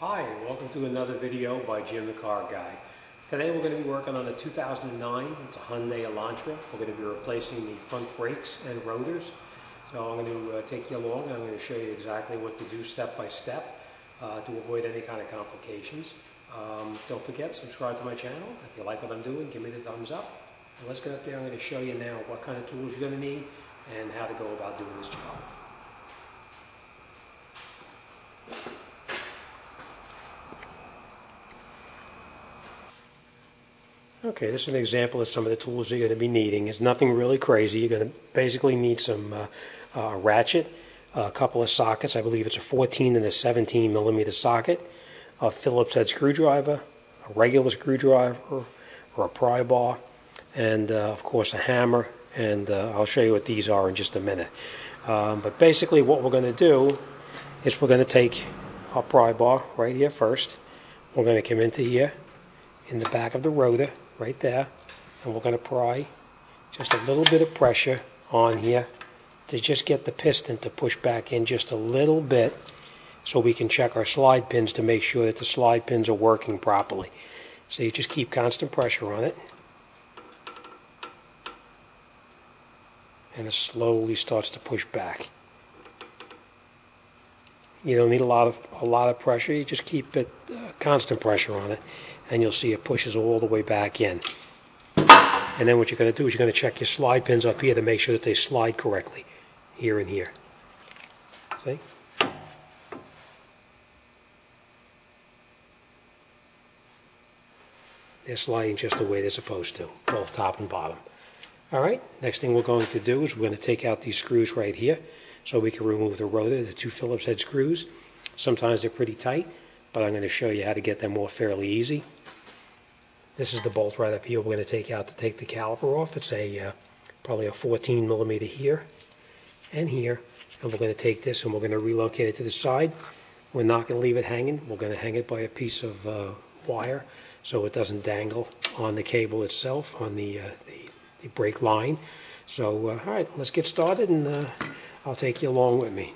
Hi, welcome to another video by Jim the Car Guy. Today we're going to be working on a 2009, it's a Hyundai Elantra. We're going to be replacing the front brakes and rotors. So I'm going to take you along. I'm going to show you exactly what to do step by step to avoid any kind of complications. Don't forget, subscribe to my channel. If you like what I'm doing, give me the thumbs up. And let's get up there. I'm going to show you now what kind of tools you're going to need and how to go about doing this job. Okay, this is an example of some of the tools you're going to be needing. It's nothing really crazy. You're going to basically need some ratchet, a couple of sockets. I believe it's a 14 and a 17 millimeter socket, a Phillips head screwdriver, a regular screwdriver, or a pry bar, and of course a hammer. And I'll show you what these are in just a minute. But basically what we're going to do is we're going to take our pry bar right here first. We're going to come into here in the back of the rotor, right there, and we're going to pry just a little bit of pressure on here to just get the piston to push back in just a little bit so we can check our slide pins to make sure that the slide pins are working properly. So you just keep constant pressure on it and it slowly starts to push back. You don't need a lot of pressure. You just keep it constant pressure on it, and you'll see it pushes all the way back in. And then what you're going to do is you're going to check your slide pins up here to make sure that they slide correctly, here and here. See? They're sliding just the way they're supposed to, both top and bottom. All right, next thing we're going to do is we're going to take out these screws right here so we can remove the rotor, the two Phillips head screws. Sometimes they're pretty tight, but I'm going to show you how to get them off fairly easy. This is the bolt right up here we're going to take out to take the caliper off. It's a probably a 14 millimeter here, and we're going to take this and we're going to relocate it to the side. We're not going to leave it hanging. We're going to hang it by a piece of wire so it doesn't dangle on the cable itself, on the brake line. So all right, let's get started, and I'll take you along with me.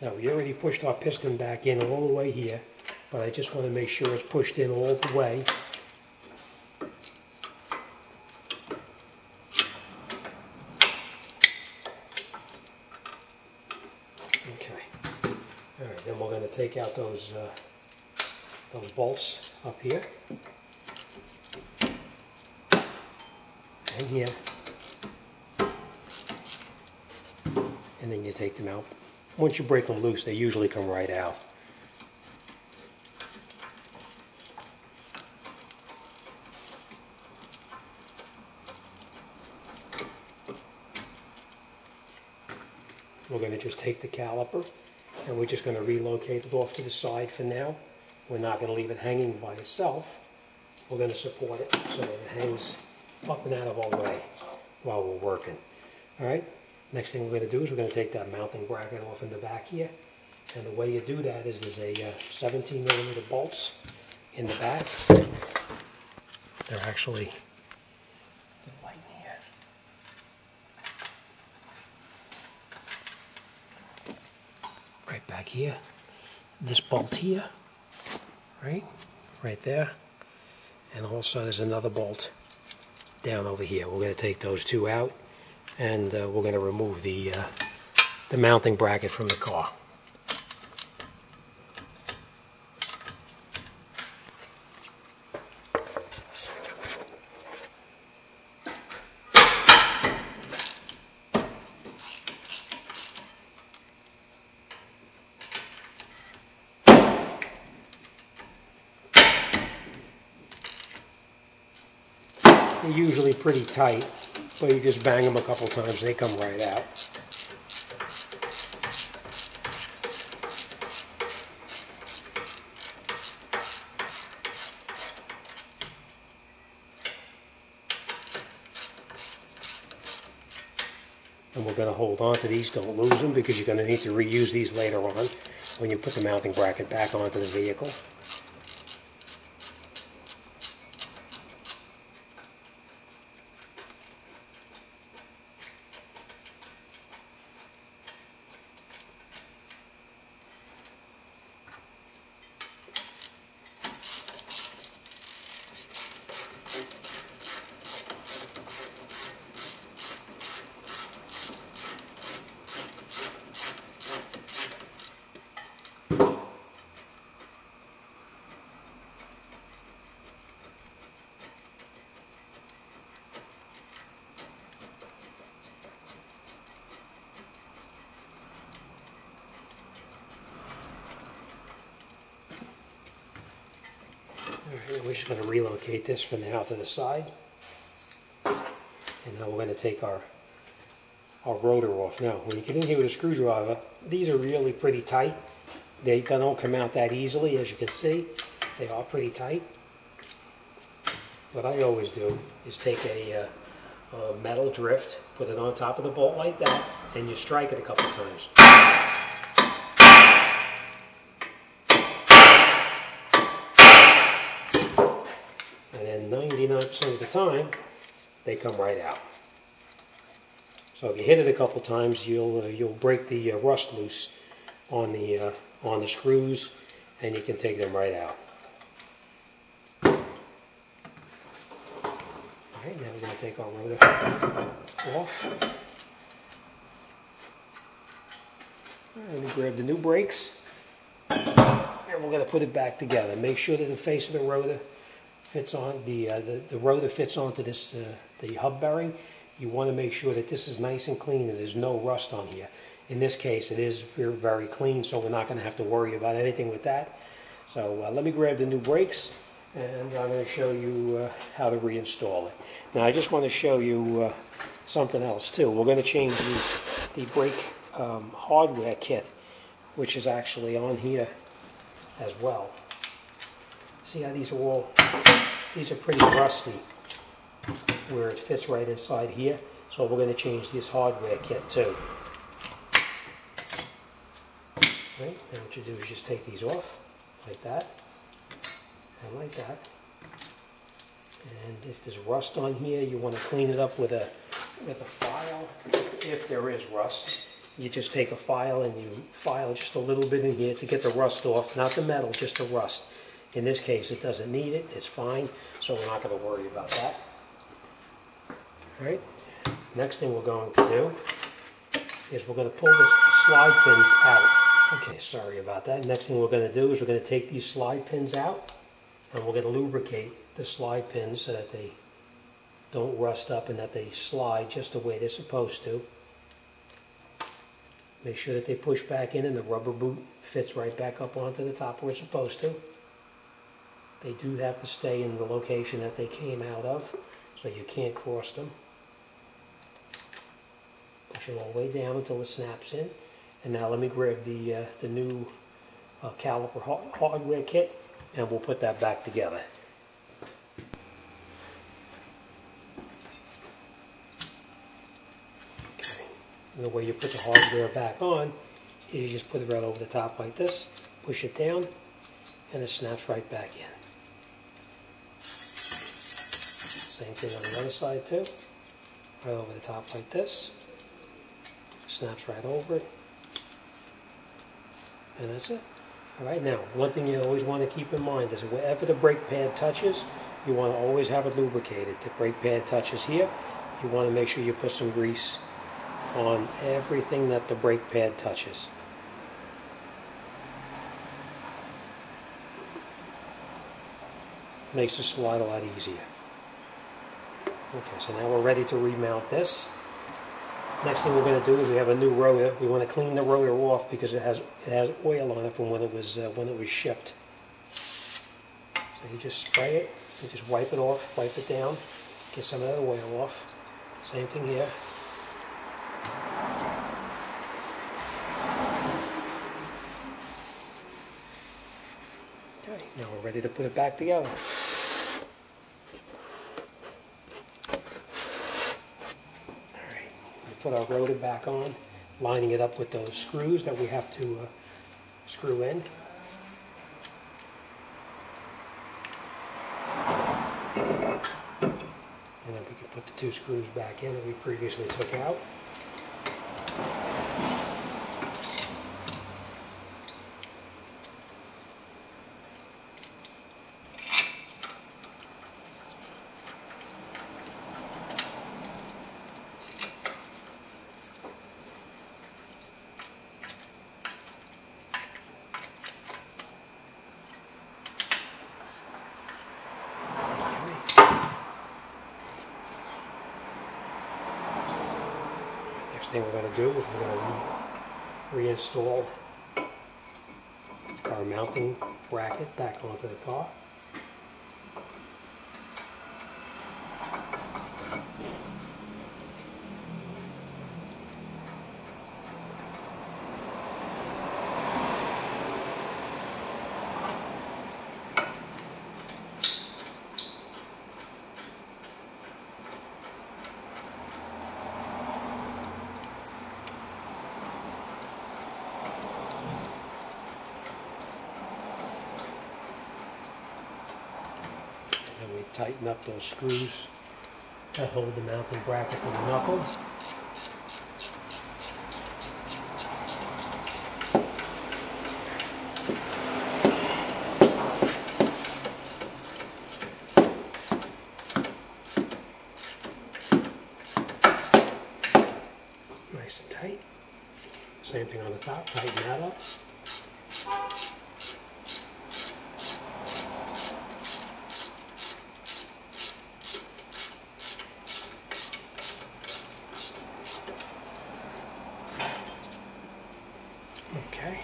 Now, we already pushed our piston back in all the way here, but I just want to make sure it's pushed in all the way. Okay. All right, then we're going to take out those bolts up here and here, and then you take them out. Once you break them loose, they usually come right out. We're going to just take the caliper and we're just going to relocate it off to the side for now. We're not going to leave it hanging by itself. We're going to support it so that it hangs up and out of our way while we're working. All right? Next thing we're going to do is we're going to take that mounting bracket off in the back here. And the way you do that is there's a 17 millimeter bolts in the back. They're actually right here. Right back here. This bolt here, right? Right there. And also there's another bolt down over here. We're going to take those two out, and we're going to remove the mounting bracket from the car. They're usually pretty tight, so you just bang them a couple times, they come right out. And we're going to hold on to these, don't lose them, because you're going to need to reuse these later on when you put the mounting bracket back onto the vehicle. We're just going to relocate this for now to the side. And now we're going to take our rotor off. Now, when you get in here with a screwdriver, these are really pretty tight. They don't come out that easily, as you can see. They are pretty tight. What I always do is take a metal drift, put it on top of the bolt like that, and you strike it a couple times. And then 99% of the time, they come right out. So if you hit it a couple times, you'll break the rust loose on the screws, and you can take them right out. All right, now we're going to take our rotor off. All right, let me grab the new brakes, and we're going to put it back together. Make sure that the face of the rotor fits on the rotor fits onto this the hub bearing. You want to make sure that this is nice and clean and there's no rust on here. In this case, it is very, very clean, so we're not going to have to worry about anything with that. So let me grab the new brakes, and I'm going to show you how to reinstall it. Now, I just want to show you something else, too. We're going to change the brake hardware kit, which is actually on here as well. See how these are all, these are pretty rusty, where it fits right inside here. So we're going to change this hardware kit, too. Right, now what you do is just take these off, like that, and like that. And if there's rust on here, you want to clean it up with a file. If there is rust, you just take a file and you file just a little bit in here to get the rust off, not the metal, just the rust. In this case, it doesn't need it, it's fine, so we're not going to worry about that. All right, next thing we're going to do is we're going to pull the slide pins out. Okay, sorry about that. Next thing we're going to do is we're going to take these slide pins out, and we're going to lubricate the slide pins so that they don't rust up and that they slide just the way they're supposed to. Make sure that they push back in and the rubber boot fits right back up onto the top where it's supposed to. They do have to stay in the location that they came out of, so you can't cross them. Push it all the way down until it snaps in. And now let me grab the new caliper hardware kit, and we'll put that back together. Okay. And the way you put the hardware back on is you just put it right over the top like this, push it down, and it snaps right back in. Same thing on the other side too, right over the top like this, snaps right over it. And that's it. All right, now, one thing you always want to keep in mind is that wherever the brake pad touches, you want to always have it lubricated. The brake pad touches here, you want to make sure you put some grease on everything that the brake pad touches. Makes the slide a lot easier. Okay, so now we're ready to remount this. Next thing we're going to do is we have a new rotor. We want to clean the rotor off because it has oil on it from when it was shipped. So you just spray it, you just wipe it off, wipe it down, get some of that oil off. Same thing here. Okay, now we're ready to put it back together. Put our rotor back on, lining it up with those screws that we have to screw in. And then we can put the two screws back in that we previously took out. Thing we're going to do is we're going to reinstall our mounting bracket back onto the car. tighten up those screws that hold the mounting bracket for the knuckle. Nice and tight. Same thing on the top, tighten that up. Okay.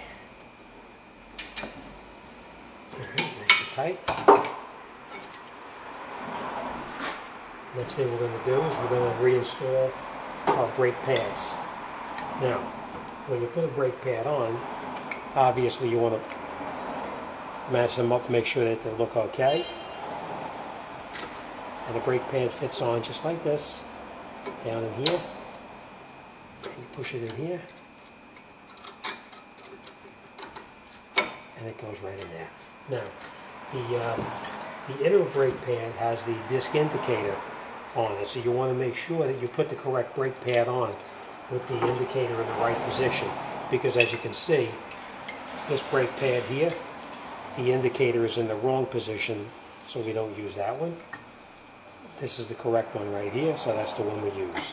All right, nice and tight. Next thing we're going to do is we're going to reinstall our brake pads. Now, when you put a brake pad on, obviously you want to match them up to make sure that they look okay. And the brake pad fits on just like this, down in here. You push it in here. And it goes right in there. Now, the inner brake pad has the disc indicator on it, so you want to make sure that you put the correct brake pad on with the indicator in the right position, because as you can see, this brake pad here, the indicator is in the wrong position, so we don't use that one. This is the correct one right here, so that's the one we use.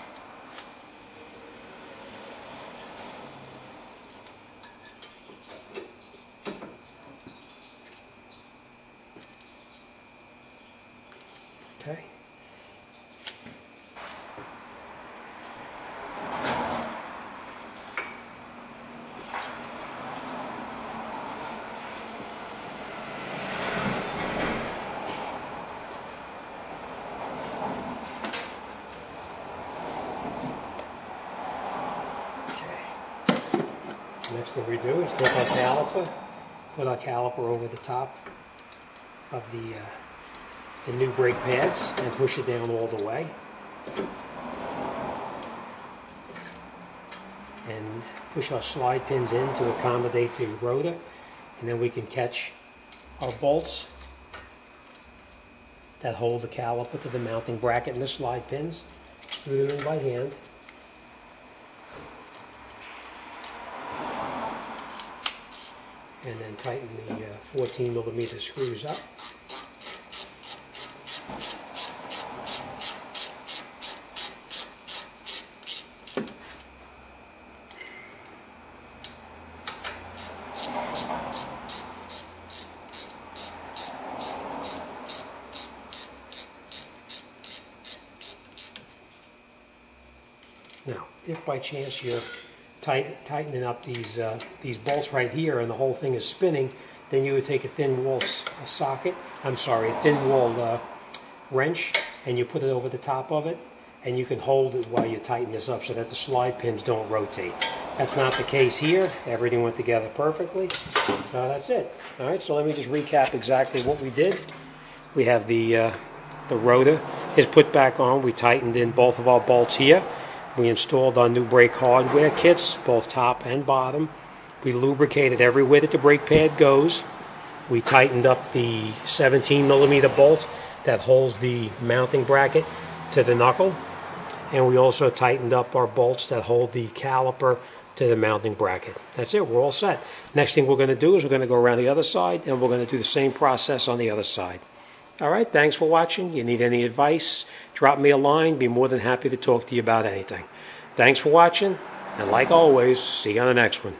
Okay. Next thing we do is take our caliper, put our caliper over the top of the new brake pads and push it down all the way. And push our slide pins in to accommodate the rotor, and then we can catch our bolts that hold the caliper to the mounting bracket and the slide pins. Do them by hand. And then tighten the 14mm screws up. Now, if by chance you're tightening up these bolts right here and the whole thing is spinning, then you would take a thin wall socket, I'm sorry, a thin wall wrench, and you put it over the top of it, and you can hold it while you tighten this up so that the slide pins don't rotate. That's not the case here. Everything went together perfectly. So that's it. All right, so let me just recap exactly what we did. We have the rotor is put back on. We tightened in both of our bolts here. We installed our new brake hardware kits, both top and bottom. We lubricated everywhere that the brake pad goes. We tightened up the 17mm bolt that holds the mounting bracket to the knuckle. And we also tightened up our bolts that hold the caliper to the mounting bracket. That's it, we're all set. Next thing we're going to do is we're going to go around the other side and we're going to do the same process on the other side. Alright, thanks for watching. You need any advice, drop me a line. Be more than happy to talk to you about anything. Thanks for watching, and like always, see you on the next one.